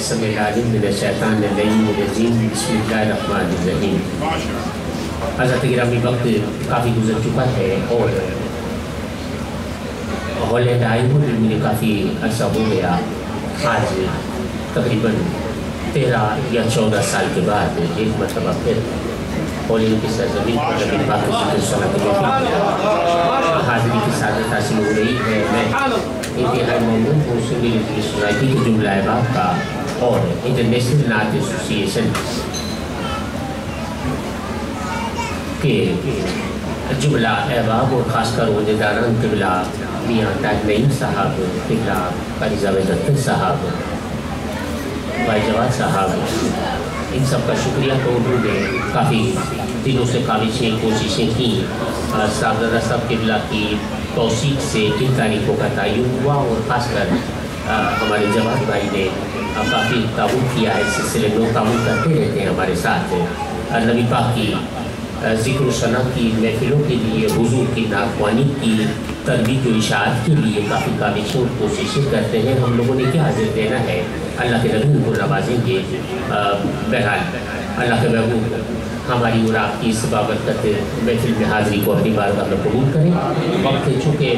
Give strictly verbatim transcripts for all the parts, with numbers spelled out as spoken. السميع العليم من الشيطان الرجيم بسم الله الرحمن الرحيم. حضرت گرامی وقت کافی گزر چکا ہے اور ہالینڈ آئی ہوں مجھے کافی عرصہ ہو گیا. آج تقریباً تیرہ یا چودہ سال کے بعد ایک مرتبہ پھر ہالینڈ کی سرزمین پر نبی پاک علیہ السلام کی حاضری کی سعادت حاصل ہو رہی ہے. میں انتہائی ممنون ہوں سنی لطفی سوسائٹی کے جملہ احباب کا اور انٹرنیشنل نعت ایسوسی ایشن کہ جملہ احباب اور خاص کر عہدے داران قبلہ میاں تاج نعیم صاحب، قبلہ قاری جاوید اختر صاحب، بھائی جواد صاحب، ان سب کا شکریہ کہ انہوں نے کافی دنوں سے کاوشیں کوششیں کی. صاحبزادہ صاحب قبلہ کی توثیق سے کن تاریخوں کا تعین ہوا اور خاص کر ہمارے جواد بھائی نے کافی تعاون کیا ہے. اس سلسلے میں تعاون کرتے رہتے ہیں ہمارے ساتھ. نبی پاک کی ذکر و ثنا کی محفلوں کے لیے، حضور کی ناخوانی کی ترویج و اشاعت کے لیے کافی کاوشوں اور کوششیں کرتے ہیں. ہم لوگوں نے کیا حاضر دینا ہے، اللہ کے نبی ان کو نوازیں گے. بہرحال اللہ کے محبوب ہماری اور آپ کی اس بابت کرتے محفل میں حاضری کو اپنی بارگاہ میں قبول کریں. وقت چونکہ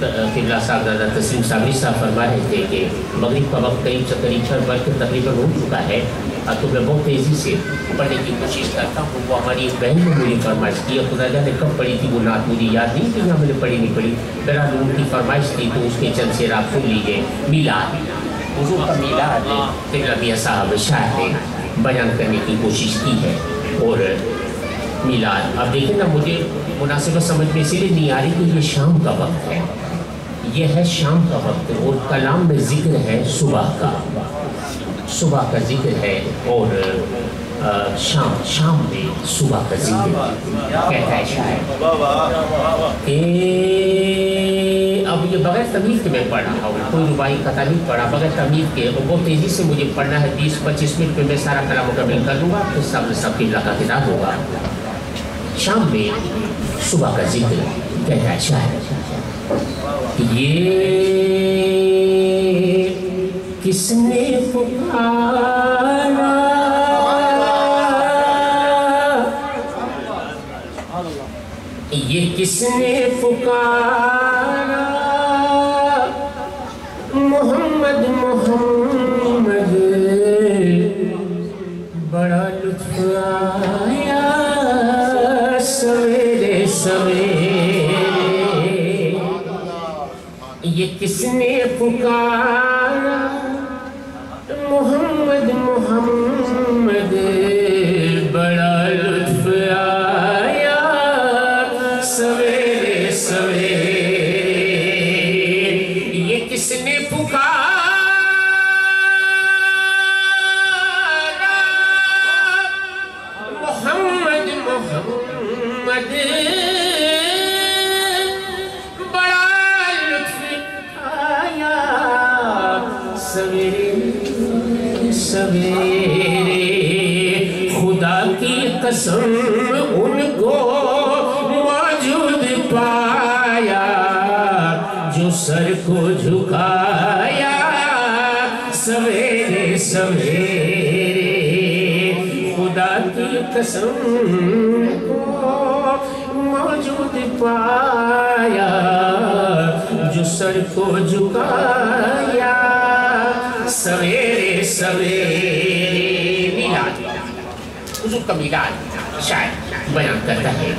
قبلہ صاحبزادہ تسلیم صابری صاحب فرما رہے تھے کہ مغرب کا وقت قریب سے قریب چھ بج کے تقریباً ہو چکا ہے تو میں بہت تیزی سے پڑھنے کی کوشش کرتا ہوں. وہ ہماری ایک بہن نے مجھے فرمائش کی، خدا جانے کب پڑھی تھی وہ نعت مجھے یاد نہیں کہ یہاں مجھے پڑھی نہیں پڑھی. میرا لوگوں کی فرمائش تھی تو اس کے چند سے آپ سن لیجیے. میلاد حضور کا میلاد قبلہ میاں صاحب شاعر نے بیان کرنے کی کوشش کی ہے اور میلاد اب دیکھیں نا مجھے مناسبت سمجھ میں اسی لیے نہیں آ رہی کہ یہ شام کا وقت ہے، یہ ہے شام کا وقت اور کلام میں ذکر ہے صبح کا، صبح کا ذکر ہے اور شام شام میں صبح کا ذکر کہتا ہے شاید. اب یہ بغیر تمیز کے میں پڑھ رہا ہوں، کوئی ربائی قطع نہیں پڑھا بغیر تمیز کے. بہت تیزی سے مجھے پڑھنا ہے، بیس پچیس منٹ میں میں سارا کلام مکمل کر دوں گا. پھر سب سب قبلہ کا خطاب ہوگا. شام میں صبح کا ذکر کہتا ہے شاید، یہ کس نے پکارا یہ کس نے پکارا محمد محمد بڑا لطف آیا سویرے سویرے یہ کس نے پکارا محمد محمد بڑا لطف آیا سویرے سویرے یہ کس نے پکارا محمد محمد بڑا لطف آیا سویرے سویرے. خدا کی قسم ان کو موجود پایا جو سر کو جھکایا سویرے سویرے. خدا کی قسم کو موجود پایا جو سر کو جھکایا سویرے سویرے. میلاد حضور کا میلاد شاید بیان کرتا ہے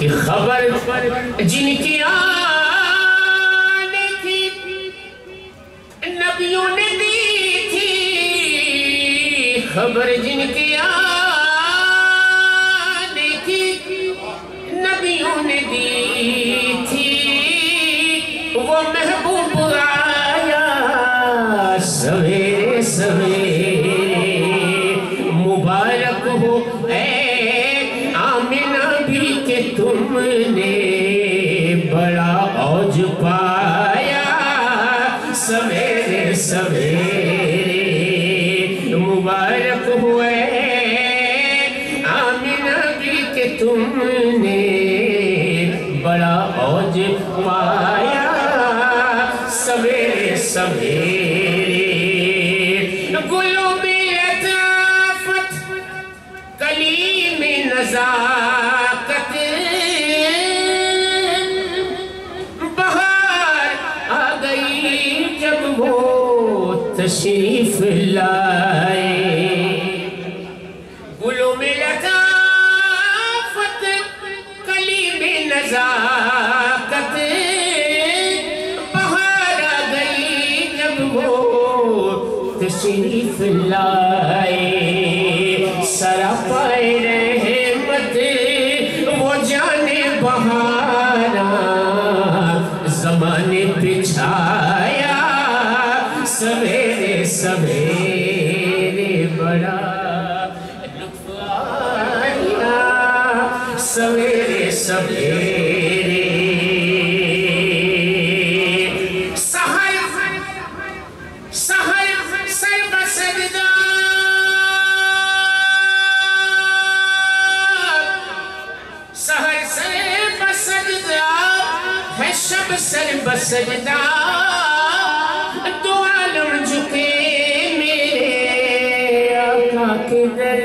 کہ خبر جن کی آنے تھی نبیوں نے دی تھی، خبر جن کی آنے تھی نبیوں نے دی تھی وہ محبوب سویرے سویرے. مبارک ہو اے آمنہ بھی کہ تم نے بڑا عوج پایا سویرے سویرے. مبارک ہو اے آمنہ بھی کہ تم نے بڑا عوج پایا سویرے سویرے. تشریف لائے گلوں میں لطافت قلیب نزاکت بہار آگئی جب وہ تشریف لائے سراپائے رحمت وہ جانے بہارا زمانے پچھایا سویرے سویرے بڑا لطف آیا سویرے سویرے سحر سحر سر بسجدہ سحر سر بسجدہ ہے شب سر بسجدہ جھکے میرے آقا کے در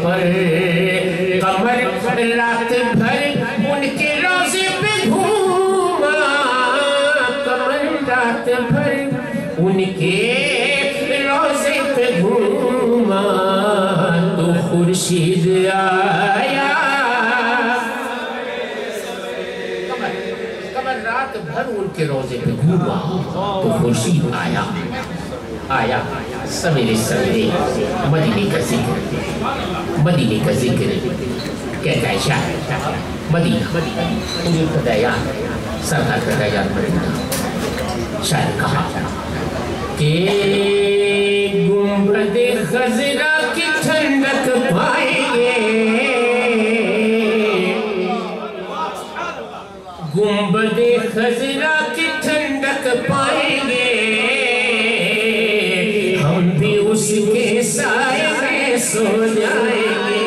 پر قمر پر رات بھر ان کے روزے پہ گھوما قمر رات بھر ان کے روزے پہ گھوما تو خورشید آیا رات بھر ان کے روزے پہ گھوما تو خورشید آیا آیا سویرے سویرے مدینے کا ذکر مدینے کا ذکر کہتا ہے شاعر مدینہ حضور فدایان سرکار فدایان مدینہ شاعر کہا کہ گنبد خضرا کی ٹھنڈک پائیں گے گنبد خضرا کی ٹھنڈک پائیں گے ہم بھی اس کے سائے میں سو جائیں گے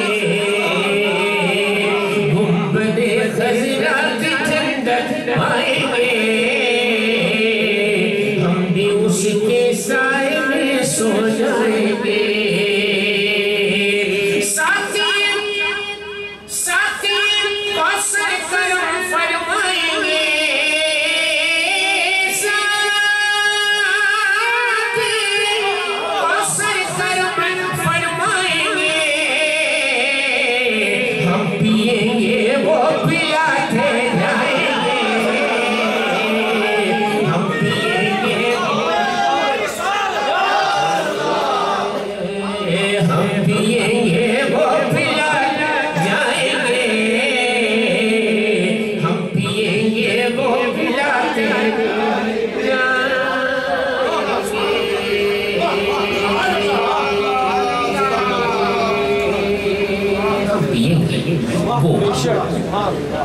گنبد خضرا کی ٹھنڈک پائیں گے ہم بھی اس کے سائے میں سو جائیں گے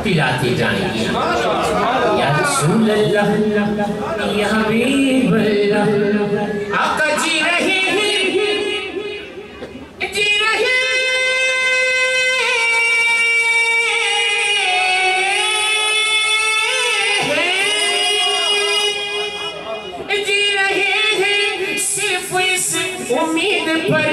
پلاتے جائیں گے یا رسول اللہ یا حبیب اللہ آقا جی رہے ہیں جی رہے ہیں جی رہے ہیں صرف اس امید پر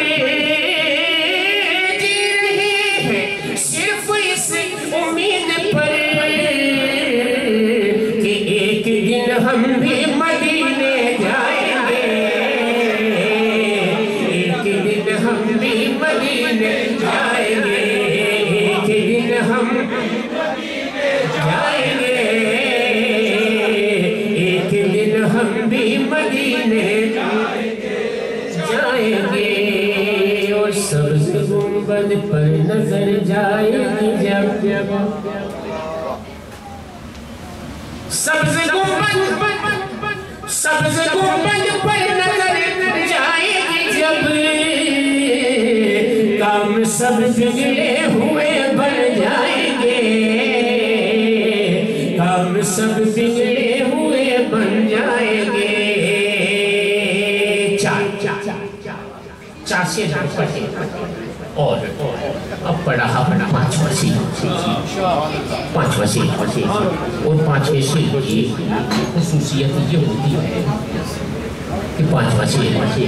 پر نظر جائے گی جب سبز گنبد سبز گنبد پر نظر جائے گی جب کام سب بگڑے ہوئے بن جائیں گے کام سب بگڑے ہوئے بن جائیں گے چار چار چار چار چار چار اور अब पढ़ा अपना पाँचवा सी पाँचवा सी और पाँचवें से की खसूसियत ये होती है कि पाँचवा से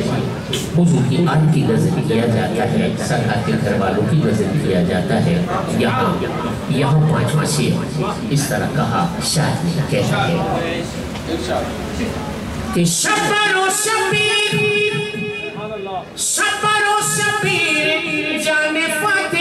वजू की आयत की नजर किया जाता है, सरकार के घर वालों की नजर किया जाता है। यहाँ यहाँ पाँचवा से इस तरह कहा शायद नहीं कहता है कि शबर ओ शबीर शबर ओ शबीर जाने फातिमा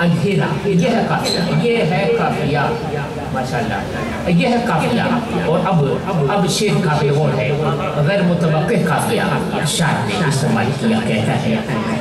अंधेरा, ये है काफिया, ये है काफिया, माशाल्लाह ये है काफिया। और अब अब शेर का बेगौर है, गैर मुतवक्किअ काफिया शायर ने इस्तेमाल किया, कहता है